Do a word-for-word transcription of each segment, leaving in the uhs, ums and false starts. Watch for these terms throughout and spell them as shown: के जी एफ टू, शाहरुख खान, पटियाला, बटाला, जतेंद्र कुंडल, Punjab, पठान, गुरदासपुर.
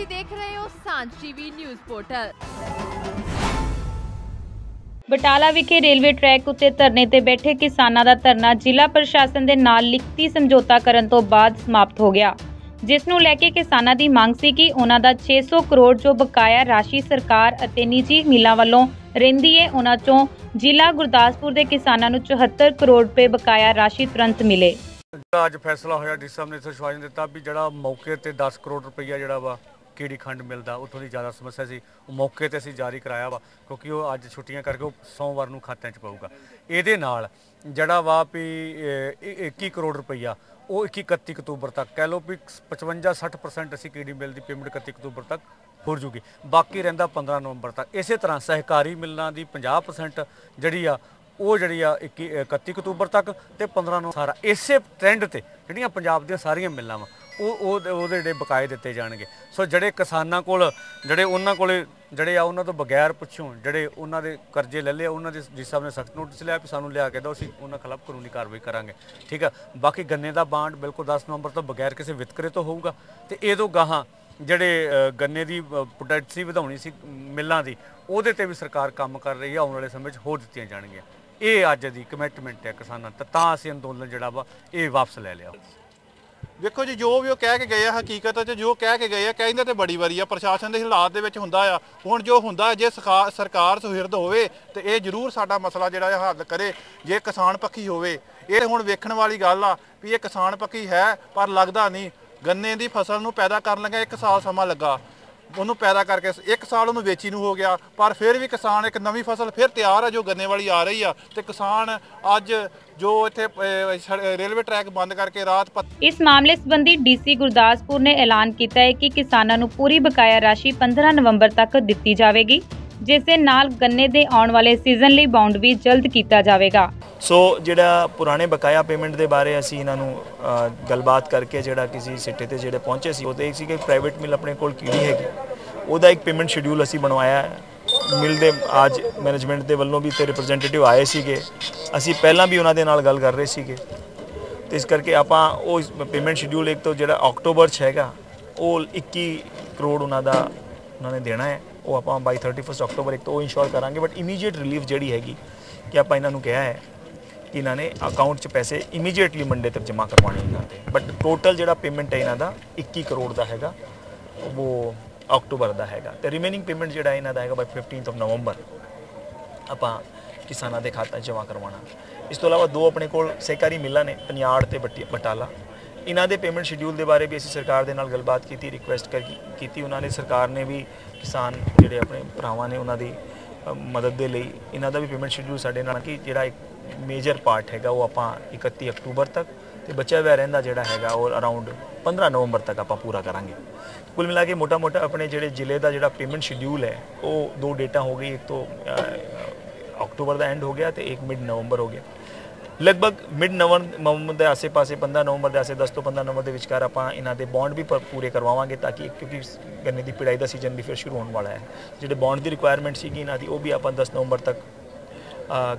ਤੁਸੀਂ ਦੇਖ ਰਹੇ ਹੋ Sanjh TV news portal. बटाला विखे रेलवे ट्रैक उत्ते धरने ते बैठे किसानां दा धरना जिला प्रशासन दे नाल लिखती समझौता करन तो बाद समाप्त हो गया, जिस नूं लैके किसानां दी मांग सी कि उन्हां दा छे सौ करोड़ जो बकाया राशि सरकार अते निजी मिलां वल्लों रहिंदी है, उन्हां चों जिला गुरदासपुर दे किसानां नूं चौहत्तर करोड़ रुपए बकाया राशि तुरंत मिले। ਅੱਜ फैसला होया जिस साहब ने इत्थे सुझाव दिता भी जड़ा मौके ते दस करोड़ रुपया जड़ा वा कीड़ी खंड मिलता उतों की ज़्यादा समस्या सी, मौके ते असीं जारी कराया वा क्योंकि वो अज छुट्टियां करके सोमवार नूं खात्यां च पाऊगा। इहदे नाल जड़ा वा भी इक्की करोड़ रुपया वो इकत्ती अक्तूबर तक कह लो भी पचवंजा सठ परसेंट असीं कीड़ी मिल की पेमेंट इकत्ती अक्तूबर तक हो जूगी, बाकी रहिंदा पंद्रह नवंबर तक। इस तरह सहकारी मिलना की पचास परसेंट जिहड़ी आ वो जी इक्की इकत्ती अक्तूबर तक तो पंद्रह नौ सारा इसे ट्रेंड से जी पंजाब दी सारियां मिलना वा वो बकाए दिते जाएंगे। सो जोड़े किसानों को जोड़े उन्होंने को जोड़े आ उन्होंने तो बगैर पुछों जोड़े उन्होंने करजे ले लिया, उन्होंने जी साहब ने सख्त नोटिस लिया भी सानूं लिया के दो असीं उन्होंने खिलाफ कानूनी कार्रवाई करांगे। ठीक है, बाकी गन्ने का बांड बिल्कुल दस नवंबर तो बगैर किसी वितकरे तो होगा, तो ये तो गाह ਜਿਹੜੇ ਗੰਨੇ ਦੀ ਪ੍ਰੋਡਕਟਿਵਿਟੀ ਵਧਾਉਣੀ ਸੀ ਮਿਲਾਂ ਦੀ ਉਹਦੇ ਤੇ ਵੀ ਸਰਕਾਰ ਕੰਮ ਕਰ ਰਹੀ ਹੈ, ਆਉਣ ਵਾਲੇ ਸਮੇਂ 'ਚ ਹੋਰ ਦਿੱਤੀਆਂ ਜਾਣਗੀਆਂ। ਇਹ ਅੱਜ ਦੀ ਕਮਿਟਮੈਂਟ ਹੈ ਕਿਸਾਨਾਂ ਦਾ, ਤਾਂ ਅਸੀਂ ਅੰਦੋਲਨ ਜਿਹੜਾ ਵਾ ਇਹ ਵਾਪਸ ਲੈ ਲਿਆ। ਵੇਖੋ ਜੀ ਜੋ ਵੀ ਉਹ ਕਹਿ ਕੇ ਗਏ ਆ ਹਕੀਕਤ 'ਚ ਜੋ ਕਹਿ ਕੇ ਗਏ ਆ ਕਹਿੰਦੇ ਤੇ ਬੜੀ ਵਾਰੀ ਆ ਪ੍ਰਸ਼ਾਸਨ ਦੇ ਹਾਲਾਤ ਦੇ ਵਿੱਚ ਹੁੰਦਾ ਆ, ਹੁਣ ਜੋ ਹੁੰਦਾ ਜੇ ਸਰਕਾਰ ਸੁਹਿਰਦ ਹੋਵੇ ਤੇ ਇਹ ਜ਼ਰੂਰ ਸਾਡਾ ਮਸਲਾ ਜਿਹੜਾ ਇਹ ਹੱਲ ਕਰੇ, ਜੇ ਕਿਸਾਨ ਪੱਖੀ ਹੋਵੇ। ਇਹ ਹੁਣ ਵੇਖਣ ਵਾਲੀ ਗੱਲ ਆ ਵੀ ਇਹ ਕਿਸਾਨ ਪੱਖੀ ਹੈ ਪਰ ਲੱਗਦਾ ਨਹੀਂ। गन्ने की फसल में पैदा कर लगा एक साल समा लगा, उन्होंने पैदा करके एक साल उन्होंने बेची हो गया, पर फिर भी किसान एक नवी फसल फिर तैयार है जो गन्ने वाली आ रही है। तो किसान अज जो इतने रेलवे ट्रैक बंद करके रात पत... इस मामले संबंधी डीसी गुरदासपुर ने ऐलान किया है कि किसानों को पूरी बकाया राशि पंद्रह नवंबर तक दी जाएगी, जिस दे नाल गन्ने दे आने वाले सीजन लई बाउंड भी जल्द किया जाएगा। सो so, जिहड़ा पुराने बकाया पेमेंट के बारे असी इन्हों गलबात करके जिहड़ा किसी सिट्टे ते जिहड़े पहुंचे सी, उहदे सी कि प्राइवेट मिल अपने कोल कीड़ी हैगी उहदा एक पेमेंट शेड्यूल असी बनवाया है। मिल दे आज मैनेजमेंट के वल्लों भी ते रिप्रेजेंटेटिव आए सीगे, असी पहला भी उन्होंने नाल गल कर रहे सीगे, तो इस करके आपां उह पेमेंट शेड्यूल एक तो जिहड़ा अक्टूबर च हैगा उह इक्की करोड़ उन्हां दा उन्होंने देना है, वो आपां बाई थर्टी फस्ट अक्टूबर एक तो इंश्योर करांगे। बट इमीजिएट रिलीफ जिहड़ी हैगी कि आपां इन्हां नूं कहा है कि इन्होंने अकाउंट पैसे इमीजिएटली मंडे तक जमा करवाने करते, बट टोटल जो पेमेंट है इन्हों इक्की करोड़ का हैगा वो अक्टूबर का हैगा, तो रिमेनिंग पेमेंट जो इन्हों का है बाई फिफ्टीन ऑफ नवंबर आपां किसानों के खाता जमा करवाना। इस तो अलावा दो अपने को सहकारी मिलों ने पनियाड़ ते बटाला, इन्हों के पेमेंट शेड्यूल के बारे भी असी सरकार दे नाल गलबात की, रिक्वेस्ट कर की, उन्होंने सरकार ने भी किसान जोड़े अपने भरावां ने उन्होंने मदद के लिए इन्हों का भी पेमेंट शेड्यूल साढ़े नाल कि जिहड़ा एक मेजर पार्ट हैगा वो आपां इकत्ती अक्टूबर तक तो बचा हुआ रहिंदा जिहड़ा हैगा और अराउंड पंद्रह नवंबर तक आपां पूरा करांगे। कुल मिला के मोटा मोटा अपने जिहड़े जिले का जिहड़ा पेमेंट शेड्यूल है वो दो डेटा हो गई, एक तो अक्टूबर का एंड हो गया तो एक मिड नवंबर हो गया। लगभग मिड नवंबर के आसे पासे पंद्रह नवंबर के आसे दस तो पंद्रह नवंबर के विचकार आपां इन्हां दे बॉन्ड भी पूरे करवावांगे, ताकि क्योंकि गन्ने की पिड़ाई का सीजन भी फिर शुरू होने वाला है, जिहड़े बॉन्ड की रिक्वायरमेंट सीगी इन्हां दी वो भी आपां दस नवंबर तक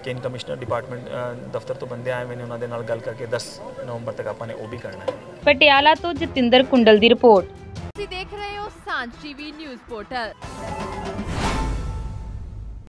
केन कमिश्नर डिपार्टमेंट दफ्तर तो बंदे आए मैंने उन्होंने गल करके दस नवंबर तक आपने वो भी करना है। पटियाला तो जतेंद्र कुंडल की रिपोर्ट। तुसी देख रहे हो सांझ टीवी न्यूज़ पोर्टल।